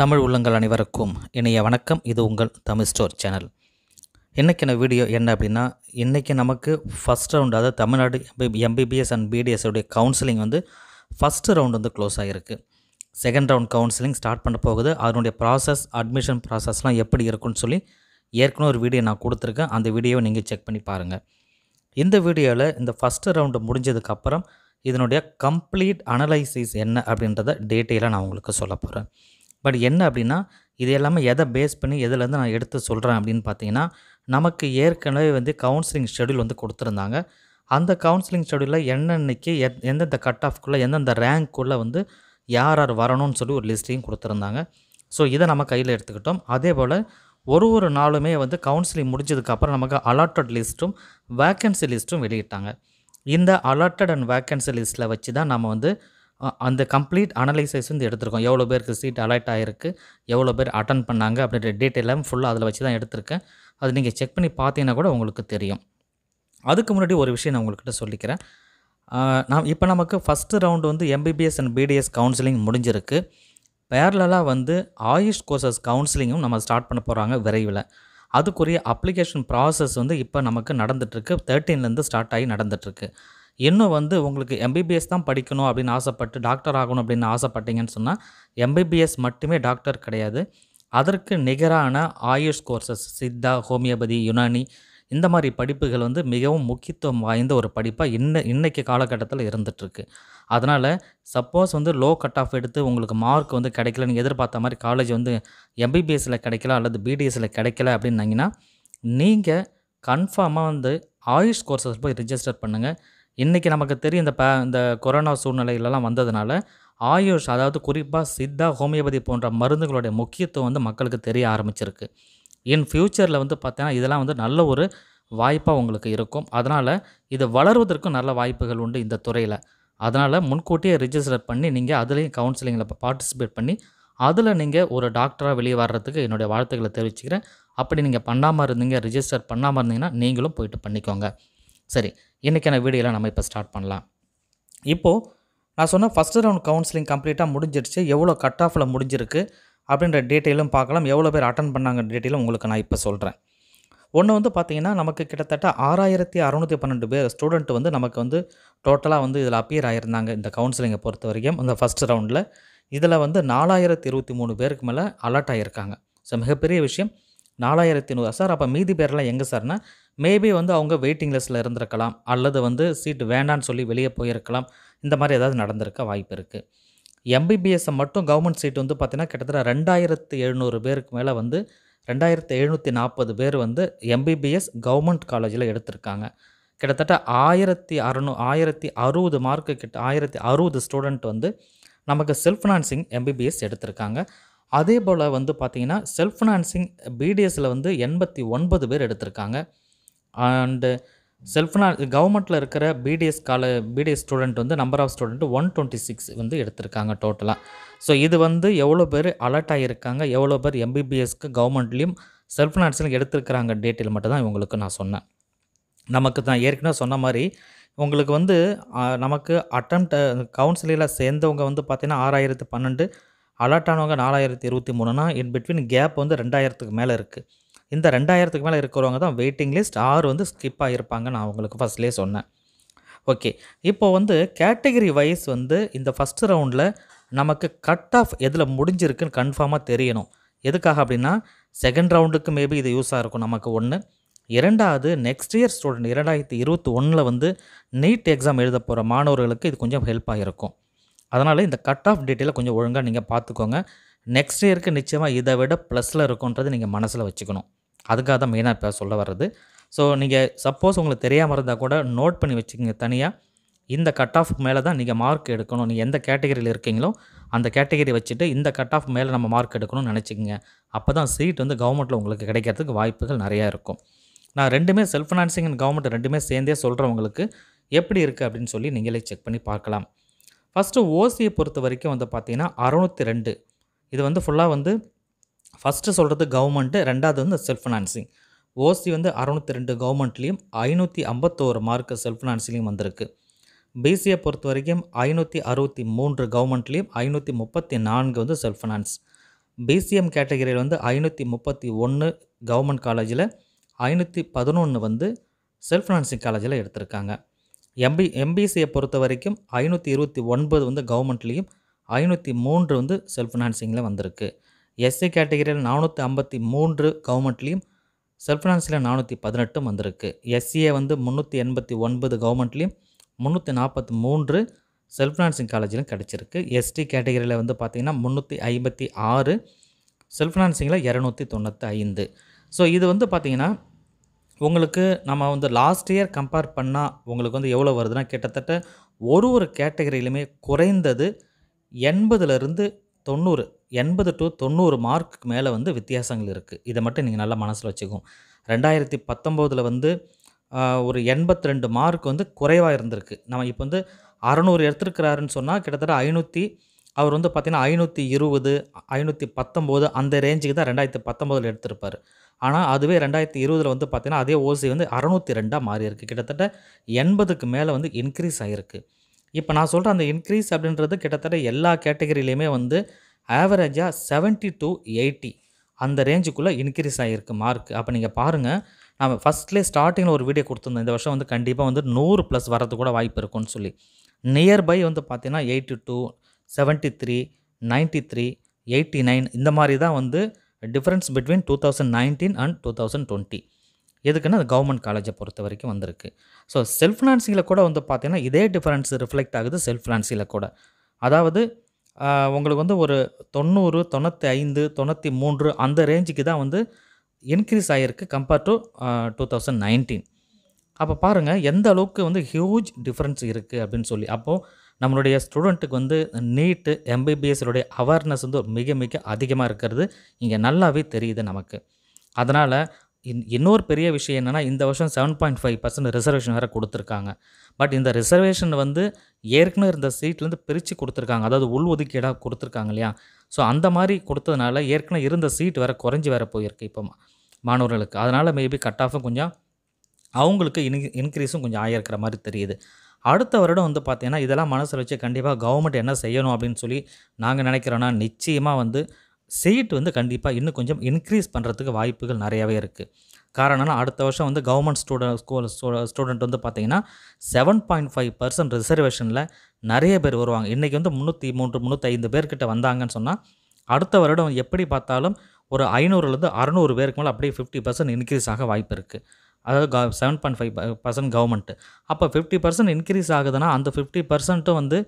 தமிழ் உள்ளங்கள் அனைவருக்கும் இனிய வணக்கம். இது உங்கள் தமிழ் ஸ்டோர் சேனல். இன்றைக்கான வீடியோ என்ன அப்படின்னா, இன்றைக்கி நமக்கு ஃபஸ்ட் ரவுண்ட், அதாவது தமிழ்நாடு எம்பிபிஎஸ் அண்ட் பிடிஎஸ்ஸோடைய கவுன்சிலிங் வந்து ஃபஸ்ட்டு ரவுண்ட் வந்து க்ளோஸ் ஆகிருக்கு. செகண்ட் ரவுண்ட் கவுன்சிலிங் ஸ்டார்ட் பண்ண போகுது. அதனுடைய ப்ராசஸ், அட்மிஷன் ப்ராசஸ்லாம் எப்படி இருக்குன்னு சொல்லி ஏற்கனவே ஒரு வீடியோ நான் கொடுத்துருக்கேன். அந்த வீடியோவை நீங்கள் செக் பண்ணி பாருங்கள். இந்த வீடியோவில் இந்த ஃபஸ்ட்டு ரவுண்டு முடிஞ்சதுக்கப்புறம் இதனுடைய கம்ப்ளீட் அனலைசிஸ் என்ன அப்படின்றத டீட்டெயிலாக நான் உங்களுக்கு சொல்ல போகிறேன். பட் என்ன அப்படின்னா, இது எல்லாமே எதை பேஸ் பண்ணி எதுலேருந்து நான் எடுத்து சொல்கிறேன் அப்படின்னு பார்த்தீங்கன்னா, நமக்கு ஏற்கனவே வந்து கவுன்சிலிங் ஷெடியூல் வந்து கொடுத்துருந்தாங்க. அந்த கவுன்சிலிங் ஷெடியூலில் என்னென்னைக்கு எந்தெந்த கட் ஆஃப்குள்ளே எந்தெந்த ரேங்க்குள்ளே வந்து யார் யார் வரணும்னு சொல்லி ஒரு லிஸ்ட்டையும் கொடுத்துருந்தாங்க. ஸோ இதை நம்ம கையில் எடுத்துக்கிட்டோம். அதே போல் ஒரு நாளுமே வந்து கவுன்சிலிங் முடிஞ்சதுக்கப்புறம் நமக்கு அலாட்டட் லிஸ்ட்டும் வேக்கன்சி லிஸ்ட்டும் வெளியிட்டாங்க. இந்த அலாட்டட் அண்ட் வேக்கன்சி லிஸ்ட்டில் வச்சு தான் நம்ம வந்து அந்த கம்ப்ளீட் அனலைசஸ் வந்து எடுத்திருக்கோம். எவ்வளோ பேருக்கு சீட் அலாட் ஆகிருக்கு, எவ்வளோ பேர் அட்டன் பண்ணாங்க அப்படின்ற டீட்டெயிலாம் ஃபுல்லாக அதில் வச்சு தான் எடுத்திருக்கேன். அது நீங்கள் செக் பண்ணி பார்த்தீங்கன்னா கூட உங்களுக்கு தெரியும். அதுக்கு முன்னாடி ஒரு விஷயம் நான் உங்கள்கிட்ட சொல்லிக்கிறேன். இப்போ நமக்கு ஃபஸ்ட்டு ரவுண்டு வந்து எம்பிபிஎஸ் அண்ட் பிடிஎஸ் கவுன்சிலிங் முடிஞ்சிருக்கு. பேரலாக வந்து ஆயுஷ் கோர்சஸ் கவுன்சிலிங்கும் நம்ம ஸ்டார்ட் பண்ண போகிறாங்க விரைவில். அதுக்குரிய அப்ளிகேஷன் ப்ராசஸ் வந்து இப்போ நமக்கு நடந்துகிட்ருக்கு. 13 ஸ்டார்ட் ஆகி நடந்துகிட்ருக்கு. இன்னும் வந்து உங்களுக்கு எம்பிபிஎஸ் தான் படிக்கணும் அப்படின்னு ஆசைப்பட்டு டாக்டர் ஆகணும் அப்படின்னு ஆசைப்பட்டீங்கன்னு சொன்னால், எம்பிபிஎஸ் மட்டுமே டாக்டர் கிடையாது. அதற்கு நிகரான ஆயுஷ் கோர்சஸ், சித்தா, ஹோமியோபதி, யுனானி, இந்த மாதிரி படிப்புகள் வந்து மிகவும் முக்கியத்துவம் வாய்ந்த ஒரு படிப்பாக இன்றைக்கி காலகட்டத்தில் இருந்துகிட்ருக்கு. அதனால் சப்போஸ் வந்து லோ கட் ஆஃப் எடுத்து உங்களுக்கு மார்க் வந்து கிடைக்கல, நீங்கள் எதிர்பார்த்த மாதிரி காலேஜ் வந்து எம்பிபிஎஸ்சில் கிடைக்கல அல்லது பிடிஎஸ்சில் கிடைக்கல அப்படின்னாங்கன்னா, நீங்கள் கன்ஃபார்மாக வந்து ஆயுஷ் கோர்சஸ் போய் ரிஜிஸ்டர் பண்ணுங்கள். இன்றைக்கி நமக்கு தெரியும், இந்த கொரோனா சூழ்நிலையிலலாம் வந்ததுனால ஆயுஷ், அதாவது குறிப்பாக சித்தா, ஹோமியோபதி போன்ற மருந்துகளுடைய முக்கியத்துவம் வந்து மக்களுக்கு தெரிய ஆரம்பிச்சிருக்கு. இன் ஃப்யூச்சரில் வந்து பார்த்தீங்கன்னா இதெல்லாம் வந்து நல்ல ஒரு வாய்ப்பாக உங்களுக்கு இருக்கும். அதனால் இது வளர்வதற்கும் நல்ல வாய்ப்புகள் உண்டு இந்த துறையில். அதனால் முன்கூட்டியே ரிஜிஸ்டர் பண்ணி நீங்கள் அதுலேயும் கவுன்சிலிங்கில் பார்ட்டிசிபேட் பண்ணி அதில் நீங்கள் ஒரு டாக்டராக வெளியே வர்றதுக்கு என்னுடைய வாழ்த்துக்களை தெரிவிச்சுக்கிறேன். அப்படி நீங்கள் பண்ணாமல் இருந்தீங்க, ரிஜிஸ்டர் பண்ணாமல் இருந்தீங்கன்னா நீங்களும் போயிட்டு பண்ணிக்கோங்க. சரி, இன்றைக்கான வீடியோலாம் நம்ம இப்போ ஸ்டார்ட் பண்ணலாம். இப்போது நான் சொன்ன ஃபஸ்ட்டு ரவுண்ட் கவுன்சிலிங் கம்ப்ளீட்டாக முடிஞ்சிருச்சு. எவ்வளோ கட் ஆஃபில் முடிஞ்சிருக்கு அப்படின்ற டீட்டெயிலும் பார்க்கலாம். எவ்வளோ பேர் அட்டன் பண்ணாங்க டீட்டெயிலும் உங்களுக்கு நான் இப்போ சொல்கிறேன். ஒன்று வந்து பார்த்திங்கன்னா, நமக்கு கிட்டத்தட்ட 6612 பேர் ஸ்டூடெண்ட் வந்து நமக்கு வந்து டோட்டலாக வந்து இதில் அப்பியர் ஆகியிருந்தாங்க. இந்த கவுன்சிலிங்கை பொறுத்த வரைக்கும் இந்த ஃபஸ்ட்டு ரவுண்டில் இதில் வந்து 4023 பேருக்கு மேலே அலர்ட் ஆகியிருக்காங்க. ஸோ மிகப்பெரிய விஷயம். 4100 சார், அப்போ மீதி பேரெலாம் எங்கே சார்னால், மேபி வந்து அவங்க வெயிட்டிங் லிஸ்ட்டில் இருந்திருக்கலாம் அல்லது வந்து சீட் வேண்டான்னு சொல்லி வெளியே போயிருக்கலாம். இந்த மாதிரி ஏதாவது நடந்திருக்க வாய்ப்பு இருக்குது. எம்பிபிஎஸ்ஸை மட்டும் கவர்மெண்ட் சீட் வந்து பார்த்திங்கன்னா கிட்டத்தட்ட 2700 பேருக்கு மேலே வந்து 2740 பேர் வந்து எம்பிபிஎஸ் கவர்மெண்ட் காலேஜில் எடுத்திருக்காங்க. கிட்டத்தட்ட 1060 மார்க்கு கிட்ட 1060 ஸ்டூடெண்ட் வந்து நமக்கு செல்ஃப் ஃபினான்சிங் எம்பிபிஎஸ் எடுத்திருக்காங்க. அதே போல் வந்து பார்த்திங்கன்னா செல்ஃப் ஃபினான்சிங் பிடிஎஸ்சில் வந்து 89 பேர் எடுத்திருக்காங்க. அண்டு செல்ஃப் ஃபினான்ஸ் கவர்மெண்ட்டில் இருக்கிற பிடிஎஸ் ஸ்டூடெண்ட் வந்து நம்பர் ஆஃப் ஸ்டூடெண்ட் 126 வந்து எடுத்திருக்காங்க டோட்டலாக. ஸோ இது வந்து எவ்வளோ பேர் அலர்ட் ஆகியிருக்காங்க, எவ்வளோ பேர் எம்பிபிஎஸ்க்கு கவர்மெண்ட்லேயும் செல்ஃப் ஃபினான்ஸ்லையும் எடுத்திருக்கிறாங்க டீட்டெயில் மட்டும் தான் உங்களுக்கு நான் சொன்னேன். நமக்கு தான் ஏற்கனவே சொன்ன மாதிரி உங்களுக்கு வந்து நமக்கு அட்டம்ப்ட் கவுன்சிலில் சேர்ந்தவங்க வந்து பார்த்திங்கன்னா 6012, அலர்ட் ஆனவங்க 4023. இன் பிட்வீன் கேப் வந்து 2000 மேலே இருக்குது. இந்த 2000 மேலே இருக்கிறவங்க தான் வெயிட்டிங் லிஸ்ட். 6 வந்து ஸ்கிப்பாக இருப்பாங்க, நான் உங்களுக்கு ஃபஸ்ட்லேயே சொன்னேன். ஓகே, இப்போ வந்து கேட்டகரி வைஸ் வந்து இந்த ஃபஸ்ட்டு ரவுண்டில் நமக்கு கட் ஆஃப் எதில் முடிஞ்சிருக்குன்னு கன்ஃபார்மாக தெரியணும். எதுக்காக அப்படின்னா, செகண்ட் ரவுண்டுக்கு மேபி இது யூஸாக இருக்கும் நமக்கு. ஒன்று. இரண்டாவது, நெக்ஸ்ட் இயர் ஸ்டூடெண்ட் 2021 வந்து நீட் எக்ஸாம் எழுத போகிற மாணவர்களுக்கு இது கொஞ்சம் ஹெல்ப்பாக இருக்கும். அதனால் இந்த கட் ஆஃப் டீட்டெயிலை கொஞ்சம் ஒழுங்காக நீங்கள் பார்த்துக்கோங்க. நெக்ஸ்ட் இயருக்கு நிச்சயமாக இதை விட ப்ளஸில் இருக்குன்றது நீங்கள் மனசில் வச்சுக்கணும். அதுக்காக தான் மெயினாக இப்போ சொல்ல வர்றது. ஸோ நீங்கள் சப்போஸ் உங்களுக்கு தெரியாமல் இருந்தால் கூட நோட் பண்ணி வச்சுக்கோங்க தனியாக. இந்த கட் ஆஃப் மேலே தான் நீங்கள் மார்க் எடுக்கணும். நீங்கள் எந்த கேட்டகரியில் இருக்கீங்களோ அந்த கேட்டகரி வச்சுட்டு இந்த கட் ஆஃப் மேலே நம்ம மார்க் எடுக்கணும்னு நினச்சிக்கோங்க. அப்போ தான் சீட் வந்து கவர்மெண்ட்டில் உங்களுக்கு கிடைக்கிறதுக்கு வாய்ப்புகள் நிறையா இருக்கும். நான் ரெண்டுமே செல்ஃப் ஃபினான்சிங் அண்ட் கவர்மெண்ட் ரெண்டுமே சேர்ந்தே சொல்கிறவங்களுக்கு எப்படி இருக்குது அப்படின்னு சொல்லி நீங்களே செக் பண்ணி பார்க்கலாம். ஃபஸ்ட்டு ஓசியை பொறுத்த வரைக்கும் வந்து பார்த்திங்கன்னா 602. இது வந்து ஃபுல்லாக வந்து ஃபஸ்ட்டு சொல்கிறது கவர்மெண்ட்டு, ரெண்டாவது வந்து செல்ஃப் ஃபினான்சிங். ஓசி வந்து 602 கவர்மெண்ட்லேயும் 551 மார்க்கு செல்ஃப் ஃபினான்சிங்லேயும் வந்திருக்கு. பிசியை பொறுத்த வரைக்கும் 563 கவர்மெண்ட்லேயும் 534 வந்து செல்ஃப் ஃபினான்ஸ். பிசிஎம் கேட்டகரியில் வந்து 531 கவர்மெண்ட் காலேஜில், 511 வந்து செல்ஃப் ஃபினான்சிங் காலேஜில் எடுத்திருக்காங்க. எம்பிசியை பொறுத்த வரைக்கும் 529 வந்து கவர்மெண்ட்லேயும் 503 வந்து செல்ஃப் ஃபினான்சிங்கில் வந்திருக்கு. எஸ்சி கேட்டகரியில் 453 கவர்மெண்ட்லேயும் செல்ஃப் ஃபினான்ஸில் 418 வந்திருக்கு. எஸ்சிஏ வந்து 389 கவர்மெண்ட்லேயும் 343 செல்ஃப் ஃபினான்சிங் காலேஜிலும் கிடச்சிருக்கு. எஸ்டி கேட்டகரியில் வந்து பார்த்திங்கன்னா 356, செல்ஃப் ஃபினான்சிங்கில் 295. ஸோ இது வந்து பார்த்திங்கன்னா உங்களுக்கு நம்ம வந்து லாஸ்ட் இயர் கம்பேர் பண்ணால் உங்களுக்கு வந்து எவ்வளோ வருதுன்னா கிட்டத்தட்ட ஒரு கேட்டகரியிலுமே குறைந்தது 80 to 90, 80 to 90 மார்க்குக்கு மேலே வந்து வித்தியாசங்கள் இருக்குது. இதை மட்டும் நீங்கள் நல்லா மனசில் வச்சுக்கோம். 2019 வந்து ஒரு 82 மார்க் வந்து குறைவாக இருந்திருக்கு. நம்ம இப்போ வந்து 600 எடுத்துருக்கிறாருன்னு சொன்னால் கிட்டத்தட்ட 500 அவர் வந்து பார்த்திங்கன்னா 520, 519 அந்த ரேஞ்சுக்கு தான் 2019 எடுத்திருப்பார். ஆனால் அதுவே 2020 வந்து பார்த்திங்கன்னா அதே ஓசி வந்து 602 மாறி இருக்குது. கிட்டத்தட்ட 80க்கு மேலே வந்து இன்க்ரீஸ் ஆகிருக்கு. இப்போ நான் சொல்கிற அந்த இன்க்ரீஸ் அப்படின்றது கிட்டத்தட்ட எல்லா கேட்டகரியிலையுமே வந்து ஆவரேஜாக 70 to 80 அந்த ரேஞ்சுக்குள்ளே இன்க்ரீஸ் ஆகிருக்கு மார்க். அப்போ நீங்கள் பாருங்கள், நம்ம ஃபஸ்ட்லேயே ஸ்டார்டிங்கில் ஒரு வீடியோ கொடுத்துருந்தோம், இந்த வருஷம் வந்து கண்டிப்பாக வந்து 100+ வரது கூட வாய்ப்பு இருக்குன்னு சொல்லி. நியர்பை வந்து பார்த்திங்கன்னா 82, 73, 93, 89 இந்த மாதிரி தான் வந்து டிஃப்ரென்ஸ் பிட்வீன் 2019 and 2020. எதுக்குன்னா அது கவர்மெண்ட் காலேஜை பொறுத்த வரைக்கும் வந்திருக்கு. ஸோ செல்ஃப் ஃபினான்சிங்கில் கூட வந்து பார்த்திங்கன்னா இதே டிஃப்ரென்ஸ் ரிஃப்ளெக்ட் ஆகுது. செல்ஃப் ஃபினான்சிங்கில் கூட அதாவது உங்களுக்கு வந்து ஒரு 90, 95, 93 அந்த ரேஞ்சுக்கு தான் வந்து இன்க்ரீஸ் ஆகிருக்கு கம்பேர் டு 2019. அப்போ பாருங்கள் எந்த அளவுக்கு வந்து ஹியூஜ் டிஃப்ரென்ஸ் இருக்குது அப்படின்னு சொல்லி. அப்போது நம்மளுடைய ஸ்டூடெண்ட்டுக்கு வந்து நீட்டு எம்பிபிஎஸ்ஸுடைய அவேர்னஸ் வந்து மிக மிக அதிகமாக இருக்கிறது இங்கே நல்லாவே தெரியுது நமக்கு. அதனால் இன்னொரு பெரிய விஷயம் என்னென்னா, இந்த வருஷம் 7.5% ரிசர்வேஷன் வேறு கொடுத்துருக்காங்க. பட் இந்த ரிசர்வேஷன் வந்து ஏற்கனவே இருந்த சீட்லேருந்து பிரித்து கொடுத்துருக்காங்க, அதாவது உள்ஒதுக்கீடாக கொடுத்துருக்காங்க இல்லையா. ஸோ அந்த மாதிரி கொடுத்ததுனால ஏற்கனவே இருந்த சீட் வேறு குறைஞ்சி வேறு போயிருக்கு இப்போ மாணவர்களுக்கு. அதனால் மேபி கட் ஆஃபும் கொஞ்சம் அவங்களுக்கு இன்க்ரீஸும் கொஞ்சம் ஆகியிருக்கிற மாதிரி தெரியுது. அடுத்த வருடம் வந்து பார்த்திங்கன்னா இதெல்லாம் மனசில் வச்சு கண்டிப்பாக கவர்மெண்ட் என்ன செய்யணும் அப்படின்னு சொல்லி நாங்கள் நினைக்கிறோன்னா, நிச்சயமாக வந்து சீட் வந்து கண்டிப்பாக இன்னும் கொஞ்சம் இன்க்ரீஸ் பண்ணுறதுக்கு வாய்ப்புகள் நிறையாவே இருக்குது. காரணம்னா அடுத்த வருஷம் வந்து கவர்மெண்ட் ஸ்டூடெண்ட் வந்து பார்த்திங்கன்னா 7.5% ரிசர்வேஷனில் நிறைய பேர் வருவாங்க. இன்றைக்கி வந்து 303, 305 பேர்கிட்ட வந்தாங்கன்னு சொன்னால் அடுத்த வருடம் எப்படி பார்த்தாலும் ஒரு 500 to 600 பேருக்கு மேலே அப்படியே 50% இன்க்ரீஸ் ஆக வாய்ப்பு இருக்குது. அதாவது 7.5% கவர்மெண்ட்டு. அப்போ 50% இன்க்ரீஸ் ஆகுதுன்னா அந்த 50% வந்து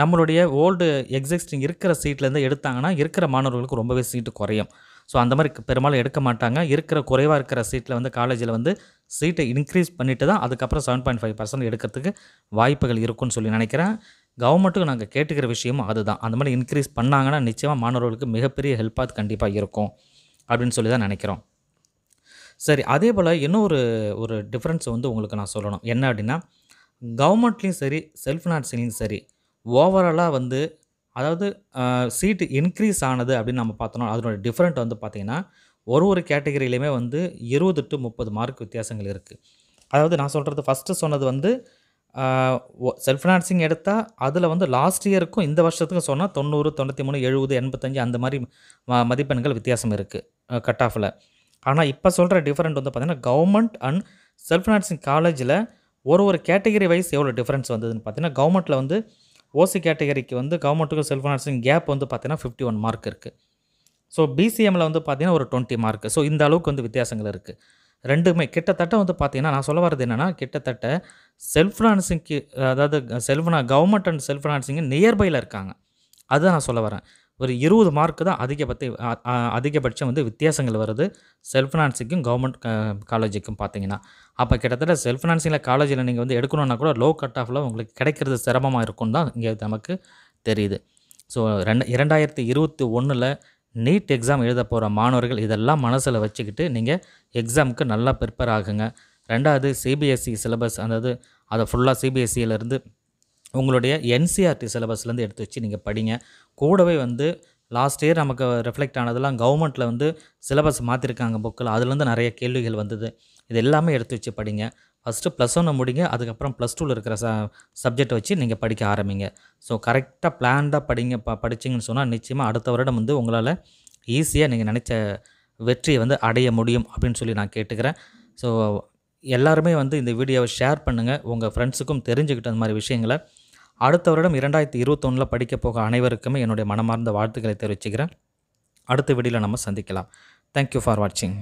நம்மளுடைய ஓல்டு எக்ஸிஸ்டிங் இருக்கிற சீட்லேருந்து எடுத்தாங்கன்னா இருக்கிற மாணவர்களுக்கு ரொம்பவே சீட்டு குறையும். ஸோ அந்த மாதிரி பெரும்பாலும் எடுக்க மாட்டாங்க. இருக்கிற குறைவாக இருக்கிற சீட்டில் வந்து காலேஜில் வந்து சீட்டை இன்க்ரீஸ் பண்ணிட்டு தான் அதுக்கப்புறம் 7.5% எடுக்கிறதுக்கு வாய்ப்புகள் இருக்குன்னு சொல்லி நினைக்கிறேன். கவர்மெண்ட்டுக்கு நாங்கள் கேட்டுக்கிற விஷயமும் அதுதான். அந்த மாதிரி இன்க்ரீஸ் பண்ணாங்கன்னா நிச்சயமாக மாணவர்களுக்கு மிகப்பெரிய ஹெல்ப்பாக கண்டிப்பாக இருக்கும் அப்படின்னு சொல்லி தான் நினைக்கிறோம். சரி, அதே போல் இன்னும் ஒரு டிஃப்ரென்ஸ் வந்து உங்களுக்கு நான் சொல்லணும். என்ன அப்படின்னா, கவர்மெண்ட்லேயும் சரி செல்ஃப் ஃபினான்சிங்லேயும் சரி ஓவராலாக வந்து அதாவது சீட்டு இன்க்ரீஸ் ஆனது அப்படின்னு நம்ம பார்த்தோம்னா அதனோட டிஃப்ரெண்ட் வந்து பார்த்திங்கன்னா ஒரு கேட்டகரியிலையுமே வந்து 20 to 30 மார்க் வித்தியாசங்கள் இருக்குது. அதாவது நான் சொல்கிறது ஃபஸ்ட்டு சொன்னது வந்து செல்ஃப் ஃபினான்சிங் எடுத்தால் அதில் வந்து லாஸ்ட் இயருக்கும் இந்த வருஷத்துக்கும் சொன்னால் 90, 93, 70, 85 அந்த மாதிரி மதிப்பெண்கள் வித்தியாசம் இருக்குது கட் ஆஃபில். ஆனால் இப்போ சொல்கிற டிஃப்ரெண்ட் வந்து பார்த்திங்கன்னா கவர்மெண்ட் அண்ட் செல்ஃப் ஃபினான்சிங் காலேஜில் ஒரு கேட்டகரி வைஸ் எவ்வளோ டிஃப்ரென்ஸ் வந்ததுன்னு பார்த்திங்கன்னா, கவர்மெண்ட்டில் வந்து ஓசி கேட்டகரிக்கு வந்து கவர்மெண்ட்டுக்கும் செல்ஃப் ஃபினான்சிங் கேப் வந்து பார்த்திங்கன்னா 51 மார்க் இருக்குது. ஸோ பிசிஎம்மில் வந்து பார்த்திங்கன்னா ஒரு 20 மார்க். ஸோ இந்த அளவுக்கு வந்து வித்தியாசங்கள் இருக்குது. ரெண்டுமே கிட்டத்தட்ட வந்து பார்த்திங்கன்னா நான் சொல்ல வரது என்னென்னா, கிட்டத்தட்ட செல்ஃப் ஃபினான்சிங்க்கு அதாவது கவர்மெண்ட் அண்ட் செல்ஃப் ஃபினான்சிங்கு நியர்பையில் இருக்காங்க. அதுதான் நான் சொல்ல வரேன். ஒரு 20 மார்க்கு தான் அதிகபட்சம் வந்து வித்தியாசங்கள் வருது செல்ஃப் ஃபினான்சிங்கும் கவர்மெண்ட் காலேஜுக்கும் பார்த்திங்கன்னா. அப்போ கிட்டத்தட்ட செல்ஃப் ஃபினான்சிங்கில் காலேஜில் நீங்கள் வந்து எடுக்கணுன்னா கூட லோ கட் ஆஃபில் உங்களுக்கு கிடைக்கிறது சிரமமாக இருக்குன்னு தான் இங்கே நமக்கு தெரியுது. ஸோ 2021 நீட் எக்ஸாம் எழுத போகிற மாணவர்கள் இதெல்லாம் மனசில் வச்சுக்கிட்டு நீங்கள் எக்ஸாமுக்கு நல்லா ப்ரிப்பேர் ஆகுங்க. ரெண்டாவது சிபிஎஸ்சி சிலபஸ், அதாவது அதை ஃபுல்லாக சிபிஎஸ்சியிலேருந்து உங்களுடைய என்சிஆர்டி சிலபஸ்லேருந்து எடுத்து வச்சு நீங்கள் படிங்க. கூடவே வந்து லாஸ்ட் இயர் நமக்கு ரிஃப்ளெக்ட் ஆனதெல்லாம் கவர்மெண்ட்டில் வந்து சிலபஸ் மாற்றிருக்காங்க புக்கில், அதுலேருந்து நிறைய கேள்விகள் வந்தது. இது எல்லாமே எடுத்து வச்சு படிங்க. ஃபஸ்ட்டு +1 முடிங்க, அதுக்கப்புறம் +2 இருக்கிற சப்ஜெக்ட் வச்சு நீங்கள் படிக்க ஆரம்பிங்க. ஸோ கரெக்டாக பிளான்டாக படிங்க. படிச்சிங்கன்னு சொன்னால் நிச்சயமாக அடுத்த வருடம் வந்து உங்களால் ஈஸியாக நீங்கள் நினச்ச வெற்றியை வந்து அடைய முடியும் அப்படின்னு சொல்லி நான் கேட்டுக்கிறேன். ஸோ எல்லாருமே வந்து இந்த வீடியோவை ஷேர் பண்ணுங்கள், உங்கள் ஃப்ரெண்ட்ஸுக்கும் தெரிஞ்சுக்கிட்ட அந்த மாதிரி விஷயங்களை. அடுத்த வருடம் 2021 படிக்க போக அனைவருக்குமே என்னுடைய மனமார்ந்த வாழ்த்துக்களை தெரிவிச்சுக்கிறேன். அடுத்த வீடியோவில் நம்ம சந்திக்கலாம். தேங்க்யூ ஃபார் வாட்சிங்.